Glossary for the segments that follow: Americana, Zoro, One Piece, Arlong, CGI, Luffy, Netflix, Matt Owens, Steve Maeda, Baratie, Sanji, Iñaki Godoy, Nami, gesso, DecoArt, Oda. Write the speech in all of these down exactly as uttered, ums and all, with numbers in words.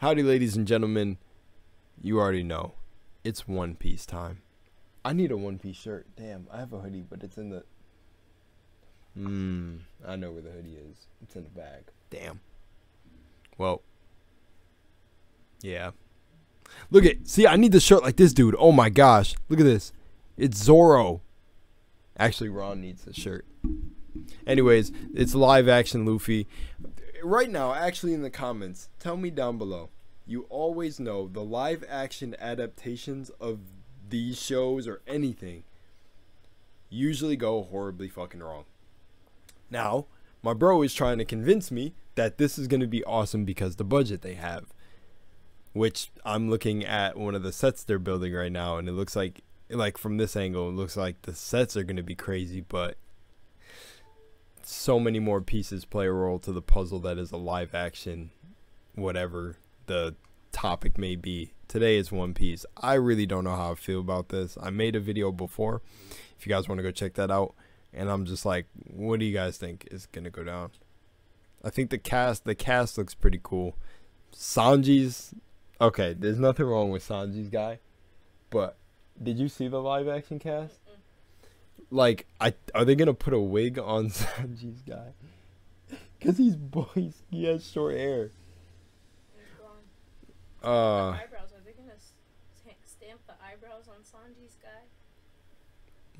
Howdy, ladies and gentlemen. You already know, it's One Piece time. I need a One Piece shirt. Damn, I have a hoodie, but it's in the... Mmm, I know where the hoodie is. It's in the bag. Damn. Well, yeah. Look at, see, I need the shirt like this dude. Oh my gosh, look at this. It's Zoro. Actually, Ron needs the shirt. Anyways, it's live action Luffy. Right now, actually in the comments, tell me down below. You always know the live action adaptations of these shows or anything usually go horribly fucking wrong. Now, my bro is trying to convince me that this is going to be awesome because the budget they have. Which I'm looking at one of the sets they're building right now, and it looks like, like from this angle, it looks like the sets are going to be crazy, but so many more pieces play a role to the puzzle that is a live action, whatever the topic may be. Today is One Piece. I really don't know how I feel about this. I made a video before, if you guys want to go check that out, and I'm just like, what do you guys think is going to go down? I think the cast, the cast looks pretty cool. Sanji's... Okay, there's nothing wrong with Sanji's guy, but did you see the live action cast? Mm-mm. Like, I are they gonna put a wig on Sanji's guy? Cause he's boys, he has short hair. Uh. Are they gonna stamp the eyebrows on Sanji's guy?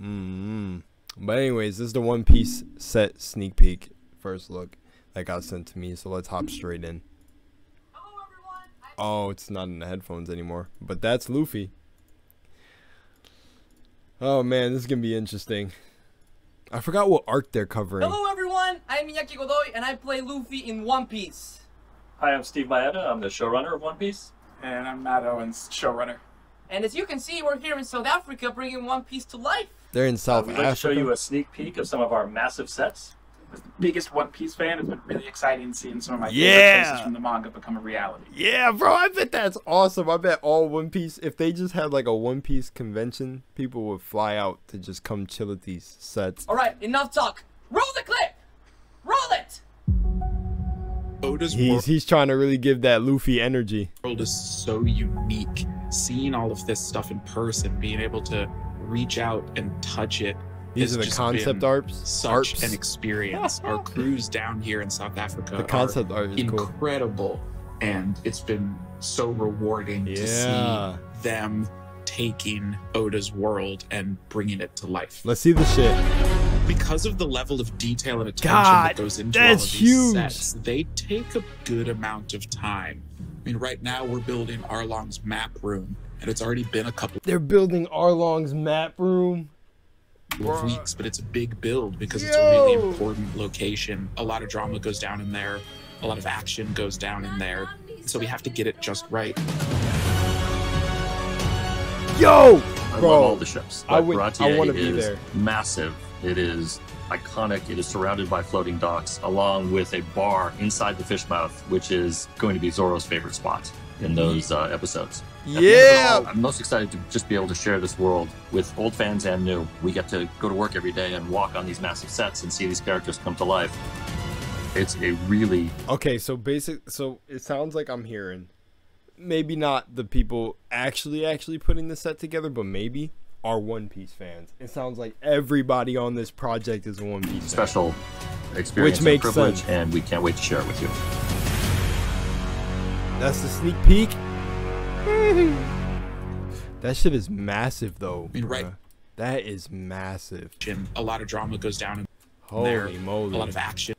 Mm-hmm. But anyways, this is the One Piece set sneak peek first look that got sent to me. So let's hop straight in. Oh, it's not in the headphones anymore. But that's Luffy. Oh, man, this is going to be interesting. I forgot what arc they're covering. Hello, everyone. I'm Iñaki Godoy, and I play Luffy in One Piece. Hi, I'm Steve Maeda. I'm the showrunner of One Piece. And I'm Matt Owens, showrunner. And as you can see, we're here in South Africa bringing One Piece to life. They're in South Africa. I'd like to show you a sneak peek of some of our massive sets. As the biggest One Piece fan, it's been really exciting seeing some of my yeah. favorite places from the manga become a reality. Yeah, bro, I bet that's awesome. I bet all One Piece, if they just had like a One Piece convention, people would fly out to just come chill at these sets. All right, enough talk. Roll the clip. Roll it. Oda's he's, he's trying to really give that Luffy energy. The world is so unique. Seeing all of this stuff in person, being able to reach out and touch it. These are the concept arts. Such arps. An experience. Our crews down here in South Africa the concept are art is incredible, cool. And it's been so rewarding yeah. to see them taking Oda's world and bringing it to life. Let's see the shit. Because of the level of detail and attention God, that goes into all of these huge. sets, they take a good amount of time. I mean, right now we're building Arlong's map room, and it's already been a couple. They're building Arlong's map room. Of weeks, but it's a big build because Yo. it's a really important location. A lot of drama goes down in there, a lot of action goes down in there, so we have to get it just right. Yo, I Bro. love all the ships. But I would, Baratie I want to be there. Massive. It is iconic. It is surrounded by floating docks, along with a bar inside the fish mouth, which is going to be Zoro's favorite spot in those uh, episodes. Yeah, all, I'm most excited to just be able to share this world with old fans and new. We get to go to work every day and walk on these massive sets and see these characters come to life. It's a really okay. So basic. So it sounds like I'm hearing, maybe not the people actually actually putting the set together, but maybe are One Piece fans. It sounds like everybody on this project is a One Piece special fan. Experience, which makes and privilege, sense. And we can't wait to share it with you. That's the sneak peek. That shit is massive, though. I mean, right. That is massive. A lot of drama goes down in there. Holy moly. A lot of action.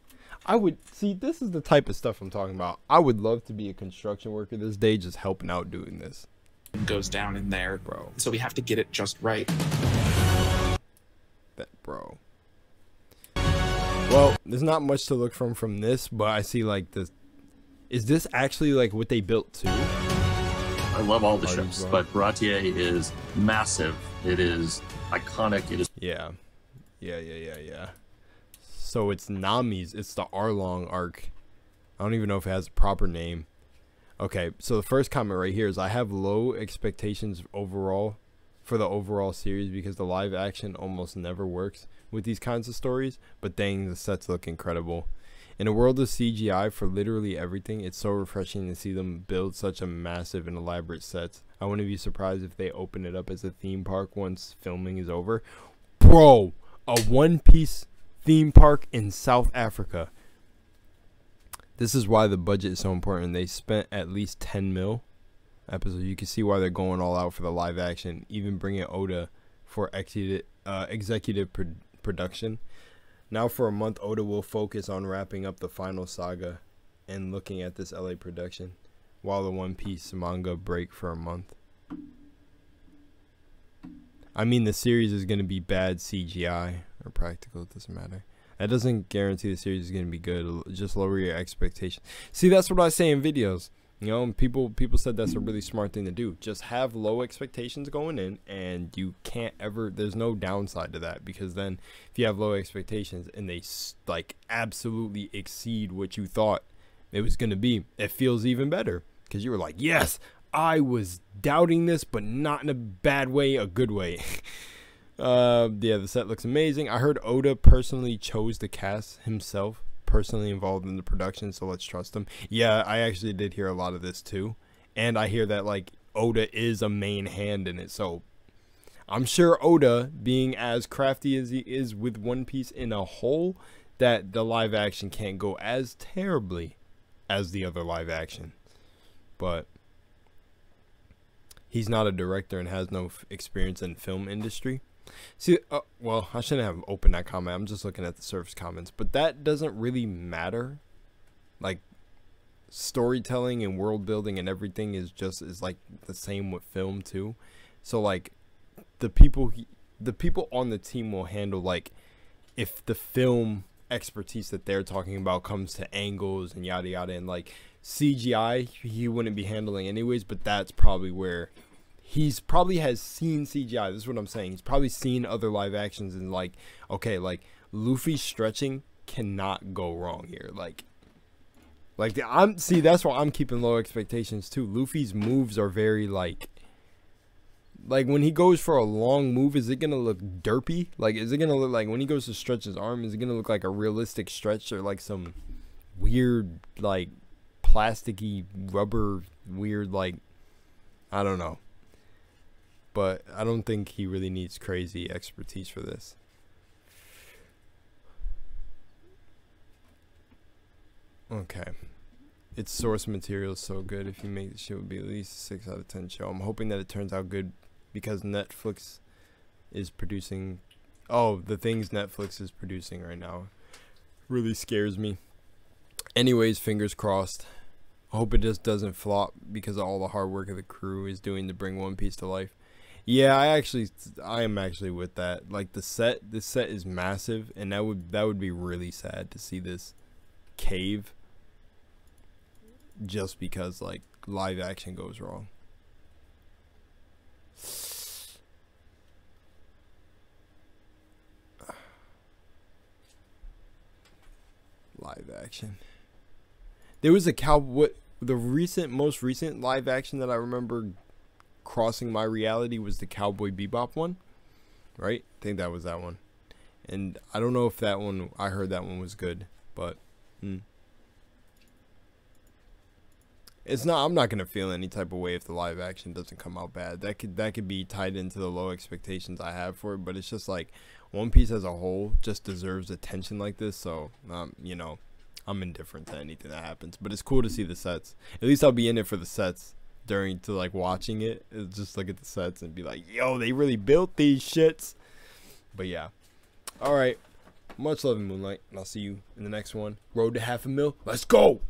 I would see. This is the type of stuff I'm talking about. I would love to be a construction worker this day, just helping out doing this. Goes down in there, bro. So we have to get it just right. That, bro. Well, there's not much to look from from this, but I see like this. Is this actually like what they built too? I love all the ships, but Baratie is massive. It is iconic. It is yeah, yeah, yeah, yeah, yeah. So it's Nami's. It's the Arlong arc. I don't even know if it has a proper name. Okay, so the first comment right here is I have low expectations overall for the overall series because the live action almost never works with these kinds of stories. But dang, the sets look incredible. In a world of C G I for literally everything, it's so refreshing to see them build such a massive and elaborate set. I wouldn't be surprised if they open it up as a theme park once filming is over. Bro, a One Piece theme park in South Africa. This is why the budget is so important. They spent at least ten mil episode. You can see why they're going all out for the live action, even bringing Oda for executive, uh, executive pro production. Now for a month, Oda will focus on wrapping up the final saga and looking at this L A production, while the One Piece manga break for a month. I mean, the series is going to be bad C G I, or practical, it doesn't matter. That doesn't guarantee the series is going to be good. Just lower your expectations. See, that's what I say in videos. You know, people people said that's a really smart thing to do. Just have low expectations going in, and you can't ever, there's no downside to that, because then if you have low expectations and they like absolutely exceed what you thought it was going to be, it feels even better, because you were like, yes, I was doubting this, but not in a bad way, a good way. uh, yeah, the set looks amazing. I heard Oda personally chose the cast himself. Personally involved in the production, so let's trust them. Yeah, I actually did hear a lot of this too, and I hear that like Oda is a main hand in it, so I'm sure Oda, being as crafty as he is with One Piece in a whole, that the live action can't go as terribly as the other live action, but he's not a director and has no f experience in film industry. See, uh, well, I shouldn't have opened that comment. I'm just looking at the surface comments, but that doesn't really matter. Like, storytelling and world building and everything is just is like the same with film too. So like, the people, the people on the team will handle like, if the film expertise that they're talking about comes to angles and yada yada, and like C G I, he wouldn't be handling anyways. But that's probably where. He's probably has seen C G I. This is what I'm saying. He's probably seen other live actions and like, okay, like Luffy stretching cannot go wrong here. Like, like the, I'm see that's why I'm keeping low expectations too. Luffy's moves are very like, like when he goes for a long move, is it gonna look derpy? Like, is it gonna look like when he goes to stretch his arm? Is it gonna look like a realistic stretch or like some weird like plasticky rubber weird like, I don't know. But I don't think he really needs crazy expertise for this. Okay. Its source material is so good. If you make this shit, it would be at least a six out of ten show. I'm hoping that it turns out good because Netflix is producing... Oh, the things Netflix is producing right now really scares me. Anyways, fingers crossed. I hope it just doesn't flop because of all the hard work of the crew is doing to bring One Piece to life. Yeah, I actually, I am actually with that. Like the set, this set is massive, and that would that would be really sad to see this cave just because like live action goes wrong. Live action. There was a cow. What the recent, most recent live action that I remember crossing my reality was the Cowboy Bebop one, right? I think that was that one, and I don't know if that one, I heard that one was good, but mm. It's not, I'm not gonna feel any type of way if the live action doesn't come out bad. That could that could be tied into the low expectations I have for it, but it's just like One Piece as a whole just deserves attention like this, so um you know, I'm indifferent to anything that happens, but it's cool to see the sets. At least I'll be in it for the sets during to like watching it, just look at the sets and be like, yo, they really built these shits. But yeah, all right, much love and Moonlight, and I'll see you in the next one. Road to half a mil, let's go.